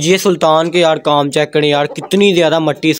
ये सुल्तान के यार काम चेक करें यार, कितनी ज़्यादा मट्टी।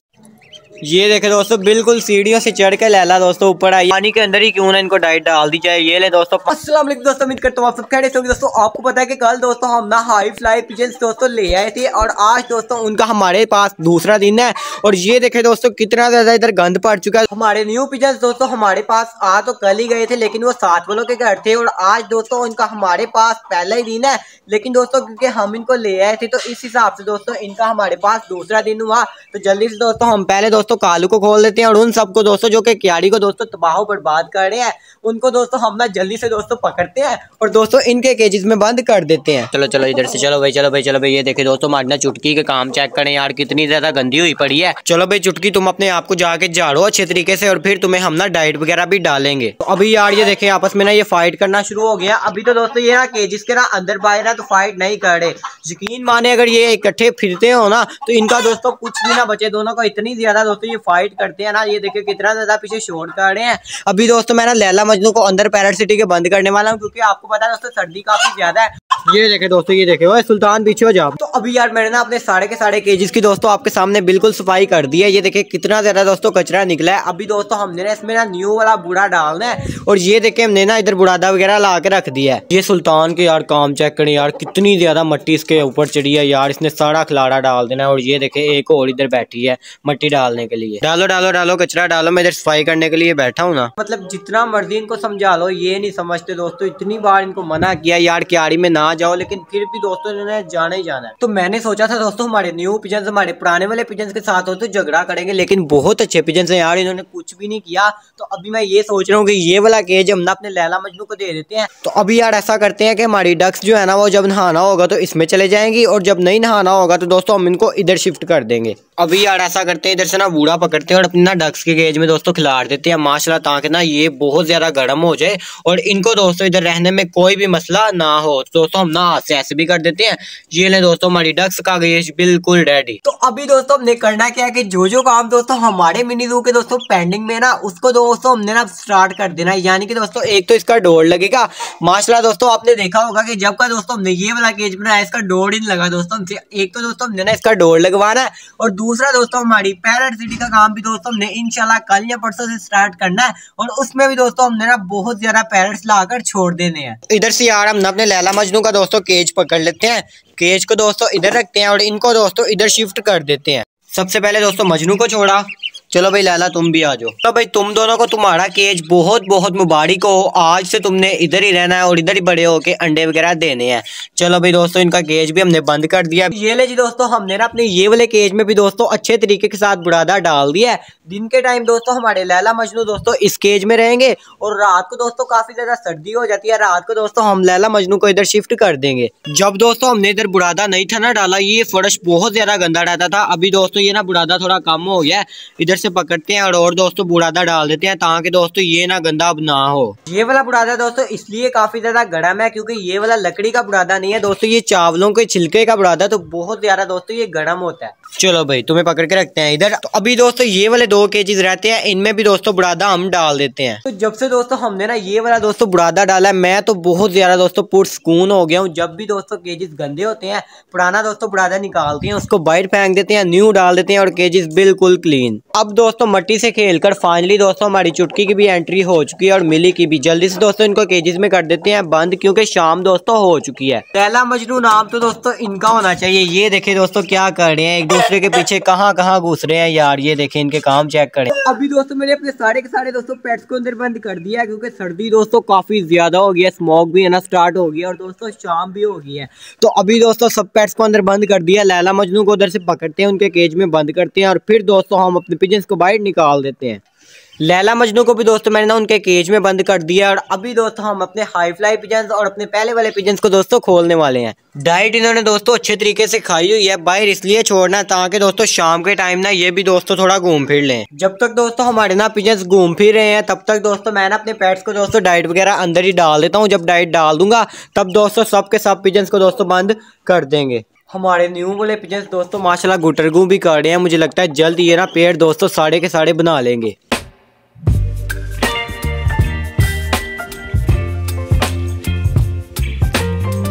ये देखें दोस्तों, बिल्कुल सीढ़ियों से चढ़ के लैला दोस्तों ऊपर आई। पानी के अंदर ही क्यों ना इनको डाइट डाल दी जाए। ये ले दोस्तों। अस्सलाम वालेकुम दोस्तों, उम्मीद करता हूँ आप सब खैरियत होंगे। दोस्तों आपको पता है कि कल दोस्तों हम ना हाई फ्लाई पिजन्स दोस्तों ले आए थे और आज दोस्तों उनका हमारे पास दूसरा दिन है। और ये देखे दोस्तों कितना ज्यादा इधर गंद पड़ चुका है। हमारे न्यू पिजन्स दोस्तों हमारे पास आ तो कल ही गए थे, लेकिन वो साथ वालों के घर थे और आज दोस्तों उनका हमारे पास पहला ही दिन है। लेकिन दोस्तों क्योंकि हम इनको ले आए थे तो इस हिसाब से दोस्तों इनका हमारे पास दूसरा दिन हुआ। तो जल्दी से दोस्तों हम पहले दोस्तों कालू को खोल देते हैं और उन सबको दोस्तों जो कि क्यारी को दोस्तों तबाह बर्बाद कर रहे हैं उनको दोस्तों हम ना जल्दी से दोस्तों पकड़ते हैं और दोस्तों इनके केजेस में बंद कर देते हैं। चलो चलो इधर से, चलो भाई चलो भाई चलो भाई। ये देखे दोस्तों मारना चुटकी के काम चेक करें यार, कितनी ज्यादा गंदी हुई पड़ी है। चलो भाई चुटकी, तुम अपने आप को जाके झाड़ो अच्छे तरीके से और फिर तुम्हें हम ना डाइट वगैरह भी डालेंगे। तो अभी यार ये देखे आपस में ना ये फाइट करना शुरू हो गया। अभी तो दोस्तों ये ना केजेस के ना अंदर बाहर ना तो फाइट नहीं कर रहे। यकीन माने अगर ये इकट्ठे फिरते हो ना तो इनका दोस्तों कुछ भी ना बचे। दोनों को इतनी ज्यादा दोस्तों ये फाइट करते हैं ना, ये देखिए कितना ज्यादा पीछे शोर कर रहे हैं। अभी दोस्तों मैं ना लैला मजनू को अंदर पैरेट सिटी के बंद करने वाला हूँ क्योंकि आपको पता है दोस्तों सर्दी काफी ज्यादा है। ये देखे दोस्तों, ये देखे ओए सुल्तान पीछे हो जा। तो अभी यार मैंने ना अपने सारे के सारे केजेस की दोस्तों आपके सामने बिल्कुल सफाई कर दी है। ये देखे कितना ज्यादा दोस्तों कचरा निकला है। अभी दोस्तों हमने ना इसमें ना न्यू वाला बूढ़ा डालना है और ये देखे हमने ना इधर बुढ़ादा वगैरह ला के रख दिया है। ये सुल्तान के यार काम चेक करें यार, कितनी ज्यादा मट्टी इसके ऊपर चढ़ी है यार, इसने सारा खिलाड़ा डाल देना है। और ये देखे एक और इधर बैठी है मट्टी डालने के लिए। डालो डालो डालो कचरा डालो, मैं इधर सफाई करने के लिए बैठा हूँ ना। मतलब जितना मर्जी इनको समझा लो ये नहीं समझते दोस्तों। इतनी बार इनको मना किया यार क्यारी में ना जाओ, लेकिन फिर भी दोस्तों इन्होंने जाना ही जाना है। तो मैंने सोचा था दोस्तों हमारे न्यू पिजन्स हमारे पुराने वाले पिजन्स के साथ हो तो झगड़ा करेंगे, लेकिन बहुत अच्छे पिजन्स हैं यार, इन्होंने कुछ भी नहीं किया। तो अभी मैं ये सोच रहा हूँ कि ये वाला केज हम ना अपने लैला मजनू को दे देते हैं। तो अभी यार ऐसा करते हैं कि हमारी डक्स जो है ना वो जब नहाना होगा तो इसमें चले जाएंगी और जब नहीं नहाना होगा तो दोस्तों हम इनको इधर शिफ्ट कर देंगे। अभी यार ऐसा करते हैं, इधर से ना बूढ़ा पकड़ते हैं और अपनी ना डक्स के केज में दोस्तों खिलाड़ देते हैं माशाल्लाह, ताकि ना ये बहुत ज्यादा गर्म हो जाए और इनको दोस्तों इधर रहने में कोई भी मसला ना हो। दोस्तों हम ना ऐसे ऐसे भी कर देते हैं। ये ले दोस्तों हमारी डक्स का केज बिल्कुल रेडी। तो अभी दोस्तों हमने करना क्या है कि जो काम दोस्तों हमारे मिनी ज़ू के दोस्तों पेंडिंग में ना उसको दोस्तों हमने ना स्टार्ट कर देना है। यानी कि दोस्तों एक तो इसका डोर लगेगा माशाल्लाह। दोस्तों आपने देखा होगा कि जब का दोस्तों हमने ये वाला केज बनाया इसका डोर ही नहीं लगा दोस्तों। एक तो दोस्तों हमने ना इसका डोर लगवाना है और दूसरा दोस्तों हमारी पैरेट सिटी का काम भी दोस्तों हमने इंशाल्लाह कल या परसों से स्टार्ट करना है और उसमें भी दोस्तों हमने ना बहुत ज्यादा पैरेट्स लाकर छोड़ देने हैं। इधर से यार हम अपने लैला मजनू का दोस्तों केज पकड़ लेते हैं, केज को दोस्तों इधर रखते हैं और इनको दोस्तों इधर शिफ्ट कर देते हैं। सबसे पहले दोस्तों मजनू को छोड़ा। चलो भाई लैला तुम भी आ जाओ। तो भाई तुम दोनों को तुम्हारा केज बहुत बहुत मुबारक हो, आज से तुमने इधर ही रहना है और इधर ही बड़े होके अंडे वगैरह देने हैं। चलो भाई दोस्तों इनका केज भी हमने बंद कर दिया। ये ले जी दोस्तों हमने ना अपने ये वाले केज में भी दोस्तों अच्छे तरीके के साथ बुढ़ादा डाल दिया है। दिन के टाइम दोस्तों हमारे लैला मजनू दोस्तों इस केज में रहेंगे और रात को दोस्तों काफी ज्यादा सर्दी हो जाती है, रात को दोस्तों हम लैला मजनू को इधर शिफ्ट कर देंगे। जब दोस्तों हमने इधर बुढ़ादा नहीं था ना डाला ये फर्श बहुत ज्यादा गंदा रहता था। अभी दोस्तों ये ना बुढ़ादा थोड़ा कम हो गया, इधर से पकड़ते हैं और दोस्तों बुढ़ादा डाल देते हैं ताकि दोस्तों ये ना गंदा अब ना हो। ये वाला बुढ़ादा दोस्तों इसलिए काफी ज्यादा गर्म है क्योंकि ये वाला लकड़ी का बुढ़ादा नहीं है दोस्तों, ये चावलों के छिलके का बुढ़ादा, तो बहुत ज्यादा दोस्तों ये गर्म होता है। चलो भाई तुम्हें पकड़ के रखते हैं इधर। तो अभी दोस्तों ये वाले दो केजेस रहते हैं, इनमें भी दोस्तों बुढ़ादा हम डाल देते हैं। तो जब से दोस्तों हमने ना ये वाला दोस्तों बुढ़ादा डाला है मैं तो बहुत ज्यादा दोस्तों पुरसकून हो गया हूँ। जब भी दोस्तों केजेस गंदे होते हैं पुराना दोस्तों बुढ़ादा निकालते हैं उसको बाइट फेंक देते हैं, न्यू डाल देते हैं और केजेस बिल्कुल क्लीन। अब दोस्तों मट्टी से खेलकर फाइनली दोस्तों हमारी चुटकी की भी एंट्री हो चुकी है और मिली की भी। जल्दी से दोस्तों इनको केजेस में कर देते हैं बंद क्योंकि शाम दोस्तों हो चुकी है। लैला मजनू नाम तो दोस्तों इनका होना चाहिए। ये देखे दोस्तों क्या कर रहे हैं, एक दूसरे के पीछे कहाँ कहाँ घुस रहे हैं यार। ये देखे इनके काम चेक करें। अभी दोस्तों मैंने अपने सारे के सारे दोस्तों पेट्स को अंदर बंद कर दिया है क्योंकि सर्दी दोस्तों काफी ज्यादा हो गई है, स्मोक भी है ना स्टार्ट हो गया और दोस्तों शाम भी हो गई है। तो अभी दोस्तों सब पेट्स को अंदर बंद कर दिया। लैला मजनू को उधर से पकड़ते हैं, उनके केज में बंद करते हैं और फिर दोस्तों हम अपने पिजन्स को बाहर निकाल देते हैं। लैला मजनू को भी दोस्तों मैंने ना उनके केज में बंद कर दिया और अभी दोस्तों हम अपने हाई फ्लाई पिजन्स और अपने पहले वाले पिजन्स को दोस्तों खोलने वाले हैं। डाइट इन्होंने दोस्तों अच्छे तरीके से खाई हुई है, बाहर इसलिए छोड़ना ताकि दोस्तों शाम के टाइम ना ये भी दोस्तों थोड़ा घूम फिर लें। जब तक दोस्तों हमारे ना पिजन्स घूम फिर रहे हैं तब तक दोस्तों मैं ना अपने पेट्स को दोस्तों डाइट वगैरह अंदर ही डाल देता हूँ। जब डाइट डाल दूंगा तब दोस्तों सबके सब पिजन्स को दोस्तों बंद कर देंगे। हमारे न्यू वाले पिजन्स दोस्तों माशाल्लाह गुटरगू भी कर रहे हैं, मुझे लगता है जल्द ये ना पेड़ दोस्तों साढ़े के साढ़े बना लेंगे।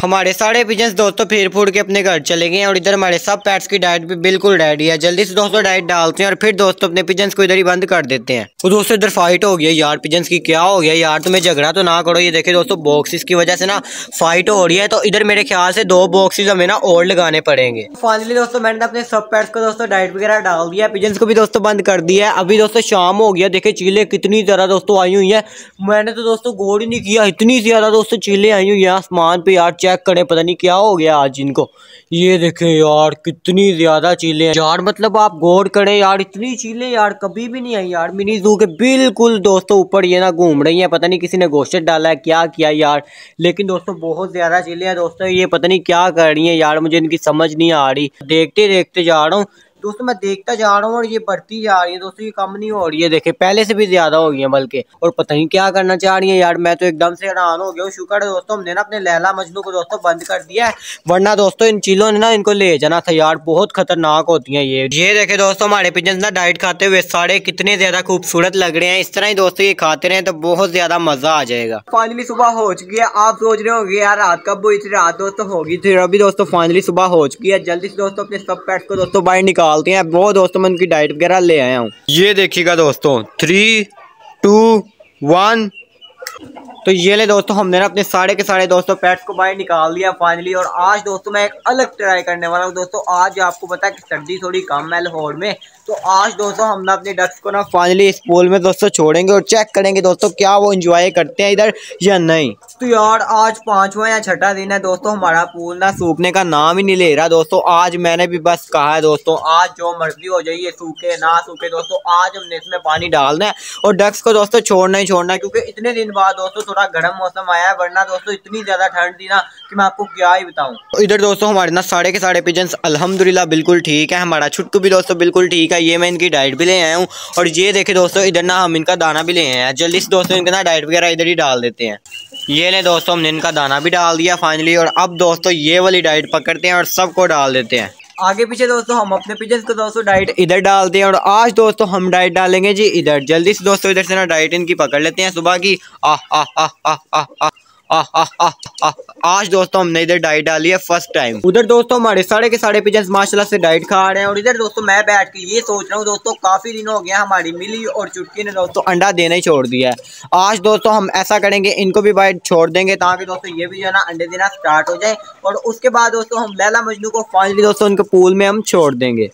हमारे सारे पिजन्स दोस्तों फिर फूड के अपने घर चले गए और इधर हमारे सब पेट्स की डाइट भी बिल्कुल रेडी है। जल्दी से दोस्तों डाइट डालते हैं और फिर दोस्तों अपने पिजन्स को इधर ही बंद कर देते हैं। तो दोस्तों इधर फाइट हो गया यार, पिजन्स की क्या हो गया यार, तुम्हें झगड़ा तो ना करो। ये देखे दोस्तों बॉक्सेस की वजह से ना फाइट हो रही है, तो इधर मेरे ख्याल से 2 बॉक्सेस हमें ना और लगाने पड़ेंगे। फाइनली दोस्तों मैंने अपने सब पेट्स को दोस्तों डाइट वगैरह डाल दिया, पिजन्स को भी दोस्तों बंद कर दिया है। अभी दोस्तों शाम हो गया, देखे चीले कितनी ज्यादा दोस्तों आई हुई है। मैंने तो दोस्तों गौर ही नहीं किया, इतनी ज्यादा दोस्तों चीले आई हुई है आसमान पे यार। चेक करें, पता नहीं क्या हो गया आज इनको। ये देखें यार कितनी ज्यादा चीले हैं यार, मतलब आप गौर करें यार, इतनी चीले यार कभी भी नहीं आई यार। मिनी जू के बिल्कुल दोस्तों ऊपर ये ना घूम रही है, पता नहीं किसी ने गोश्त डाला है क्या किया यार, लेकिन दोस्तों बहुत ज्यादा चीले हैं दोस्तों। ये पता नहीं क्या कर रही है यार, मुझे इनकी समझ नहीं आ रही। देखते देखते जा रहा हूँ दोस्तों, मैं देखता जा रहा हूँ और ये बढ़ती जा रही है दोस्तों, ये कम नहीं हो रही है। देखे पहले से भी ज्यादा हो गई है बल्कि, और पता नहीं क्या करना चाह रही है यार। मैं तो एकदम से हैरान हो गया हूँ। शुक्र है दोस्तों हमने ना अपने लैला मजनू को दोस्तों बंद कर दिया है, वरना दोस्तों इन चीलों ने ना इनको ले जाना था यार, बहुत खतरनाक होती है ये। ये देखे दोस्तों हमारे पिजन्स ना डाइट खाते हुए सारे कितने ज्यादा खूबसूरत लग रहे हैं। इस तरह ही दोस्तों ये खाते रहे तो बहुत ज्यादा मजा आ जाएगा। फाइनली सुबह हो चुकी है, आप सोच रहे होंगे यार रात कब हुई थी, रात दोस्तों होगी थी। अभी दोस्तों फाइनली सुबह हो चुकी है, जल्दी से दोस्तों अपने सब पेट्स को दोस्तों बाहर निकाल आलते हैं। बहुत दोस्तों मैं उनकी डाइट वगैरह ले आया हूँ। ये देखिएगा दोस्तों 3, 2, 1। तो ये ले दोस्तों हमने ना अपने सारे के सारे दोस्तों पेट्स को बाहर निकाल दिया फाइनली। और आज दोस्तों मैं एक अलग ट्राई करने वाला हूँ दोस्तों। आज आपको पता है कि सर्दी थोड़ी कम है लाहौर में, तो आज दोस्तों हम ना अपने डक्स को ना फाइनली इस पूल में दोस्तों छोड़ेंगे और चेक करेंगे दोस्तों क्या वो एंजॉय करते हैं इधर या नहीं। तो यार आज 5वां या 6ठा दिन है दोस्तों, हमारा पूल ना सूखने का नाम ही नहीं ले रहा दोस्तों। आज मैंने भी बस कहा है दोस्तों, आज जो मर्जी हो जाए, ये सूखे ना सूखे दोस्तों, आज हमने इसमें पानी डालना है और डक्स को दोस्तों छोड़ना ही छोड़ना है, क्योंकि इतने दिन बाद दोस्तों थोड़ा गर्म मौसम आया है, वरना दोस्तों इतनी ज्यादा ठंड थी ना कि मैं आपको क्या ही बताऊं। इधर दोस्तों हमारे ना सारे के सारे पिजन्स अल्हम्दुलिल्लाह बिल्कुल ठीक है, हमारा छुटकू भी दोस्तों बिल्कुल ठीक है। ये मैं इनकी डाइट भी ले आया हूँ और ये देखे दोस्तों इधर ना हम इनका दाना भी ले आए हैं। जल्दी से दोस्तों इनका ना डाइट वगैरह इधर ही डाल देते हैं। ये ले दोस्तों हमने इनका दाना भी डाल दिया फाइनली, और अब दोस्तों ये वाली डाइट पकड़ते हैं और सबको डाल देते हैं। आगे पीछे दोस्तों हम अपने पिजन्स को दोस्तों डाइट इधर डालते हैं और आज दोस्तों हम डाइट डालेंगे जी इधर। जल्दी से दोस्तों इधर से ना डाइट इनकी पकड़ लेते हैं सुबह की। आज दोस्तों हमने इधर डाइट डाली है फर्स्ट टाइम। उधर दोस्तों हमारे सारे के सारे पिजन्स माशाल्लाह से डाइट खा रहे हैं, और इधर दोस्तों मैं बैठ के ये सोच रहा हूँ दोस्तों, काफी दिन हो गया हमारी मिली और चुटकी ने दोस्तों अंडा देना ही छोड़ दिया है। आज दोस्तों हम ऐसा करेंगे, इनको भी बाइट छोड़ देंगे ताकि दोस्तों ये भी जो है ना अंडे देना स्टार्ट हो जाए, और उसके बाद दोस्तों हम लैला मजनू को फाइनली दोस्तों उनके पूल में हम छोड़ देंगे।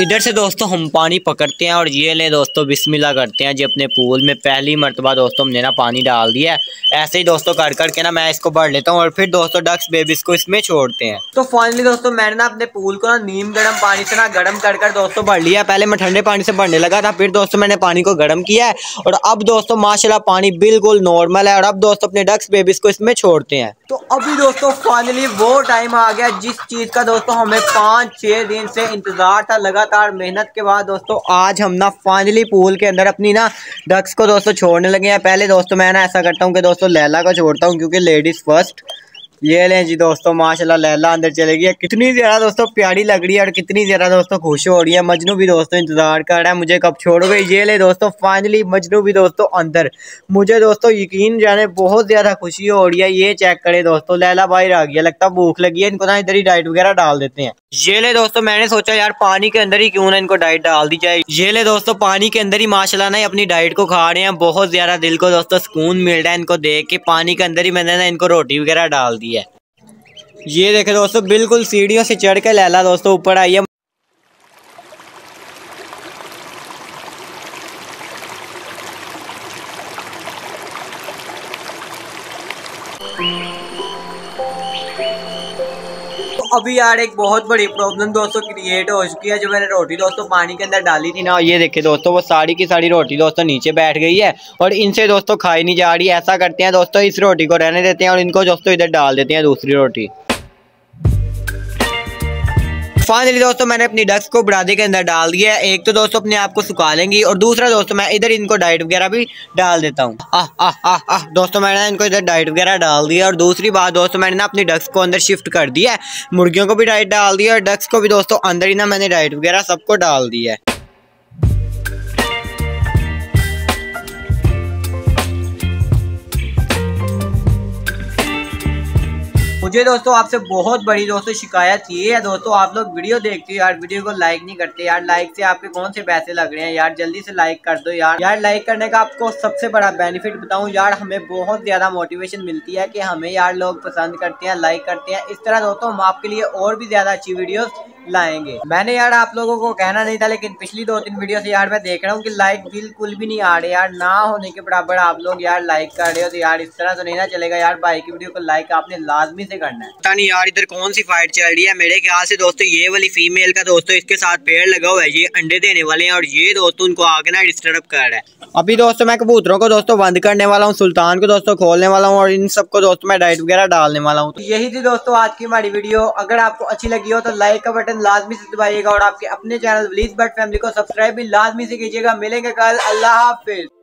इधर से दोस्तों हम पानी पकड़ते हैं और ये ले दोस्तों बिस्मिल्लाह करते हैं जी अपने पूल में। पहली मरतबा दोस्तों हमने ना पानी डाल दिया है, ऐसे ही दोस्तों कर करके ना मैं इसको भर लेता हूँ और फिर दोस्तों डक्स बेबीज को इसमें छोड़ते हैं। तो फाइनली दोस्तों मैंने ना अपने पूल को ना नीम गर्म पानी से ना गर्म कर कर दोस्तों भर लिया। पहले मैं ठंडे पानी से भरने लगा था, फिर दोस्तों मैंने पानी को गर्म किया है और अब दोस्तों माशाल्लाह पानी बिल्कुल नॉर्मल है, और अब दोस्तों अपने डक्स बेबीज को इसमें छोड़ते हैं। तो अभी दोस्तों फाइनली वो टाइम आ गया जिस चीज़ का दोस्तों हमें 5-6 दिन से इंतजार था। लगातार मेहनत के बाद दोस्तों आज हम ना फाइनली पूल के अंदर अपनी ना डक्स को दोस्तों छोड़ने लगे हैं। पहले दोस्तों मैं ना ऐसा करता हूँ कि दोस्तों लैला को छोड़ता हूँ, क्योंकि लेडीज़ फर्स्ट। ये लें जी दोस्तों माशाल्लाह लैला अंदर चले गई है, कितनी ज़्यादा दोस्तों प्यारी लग रही है और कितनी ज़्यादा दोस्तों खुश हो रही है। मजनू भी दोस्तों इंतजार कर रहा है मुझे कब छोड़ोगे। ये ले दोस्तों फाइनली मजनू भी दोस्तों अंदर। मुझे दोस्तों यकीन जाने बहुत ज़्यादा खुशी हो रही है। ये चेक करें दोस्तों लैला बाहर आ गया, लगता है भूख लगी है, इनको ना इधर ही डाइट वगैरह डाल देते हैं। ये ले दोस्तों मैंने सोचा यार पानी के अंदर ही क्यों ना इनको डाइट डाल दी जाए। ये ले दोस्तों पानी के अंदर ही माशाल्लाह ना अपनी डाइट को खा रहे हैं, बहुत ज़्यादा दिल को दोस्तों सुकून मिल रहा है इनको देख के। पानी के अंदर ही मैंने ना इनको रोटी वगैरह डाल दी है। ये देखे दोस्तों बिल्कुल सीढ़ियों से चढ़ के लैला दोस्तों ऊपर आई है। अभी यार एक बहुत बड़ी प्रॉब्लम दोस्तों क्रिएट हो चुकी है। जो मैंने रोटी दोस्तों पानी के अंदर डाली थी ना, ये देखे दोस्तों वो सारी की सारी रोटी दोस्तों नीचे बैठ गई है और इनसे दोस्तों खाई नहीं जा रही। ऐसा करते हैं दोस्तों इस रोटी को रहने देते हैं और इनको दोस्तों इधर डाल देते हैं दूसरी रोटी। फाइनली दोस्तों मैंने अपनी डक्स को बुरादे के अंदर डाल दिया है। एक तो दोस्तों अपने आप को सुखा लेंगी और दूसरा दोस्तों मैं इधर इनको डाइट वगैरह भी डाल देता हूँ। दोस्तों मैंने इनको इधर डाइट वगैरह डाल दिया, और दूसरी बात दोस्तों मैंने ना अपनी डक्स को अंदर शिफ्ट कर दिया है। मुर्गियों को भी डाइट डाल दिया और डक्स को भी दोस्तों अंदर ही ना मैंने डाइट वगैरह सबको डाल दिया है। मुझे दोस्तों आपसे बहुत बड़ी दोस्तों शिकायत ये है दोस्तों, आप लोग वीडियो देखते हो यार, वीडियो को लाइक नहीं करते यार। लाइक से आपके कौन से पैसे लग रहे हैं यार, जल्दी से लाइक कर दो यार। यार लाइक करने का आपको सबसे बड़ा बेनिफिट बताऊं यार, हमें बहुत ज़्यादा मोटिवेशन मिलती है कि हमें यार लोग पसंद करते हैं, लाइक करते हैं। इस तरह दोस्तों हम आपके लिए और भी ज़्यादा अच्छी वीडियोज़ लाएंगे। मैंने यार आप लोगों को कहना नहीं था, लेकिन पिछली 2-3 वीडियो से यार मैं देख रहा हूँ कि लाइक बिल्कुल भी नहीं आ रहे यार, ना होने के बराबर आप लोग यार लाइक कर रहे हो। तो यार इस तरह तो नहीं ना चलेगा यार, भाई की वीडियो को लाइक आपने लाजमी से करना है। पता नहीं यार इधर कौन सी फाइट चल रही है। मेरे ख्याल से दोस्तों ये वाली फीमेल का दोस्तों इसके साथ पेड़ लगा हुआ है, ये अंडे देने वाले हैं और ये दोस्तों उनको आगे ना डिस्टर्ब कर रहा है। अभी दोस्तों मैं कबूतरों को दोस्तों बंद करने वाला हूँ, सुल्तान को दोस्तों खोलने वाला हूँ और इन सबको दोस्तों मैं डाइट वगैरह डालने वाला हूँ। यही थी दोस्तों आज की हमारी वीडियो। अगर आपको अच्छी लगी हो तो लाइक का बटन लाजमी से दबाइएगा और आपके अपने चैनल वलीद बर्ड फैमिली को सब्सक्राइब भी लाजमी से कीजिएगा। मिलेंगे कल, अल्लाह हाफिज।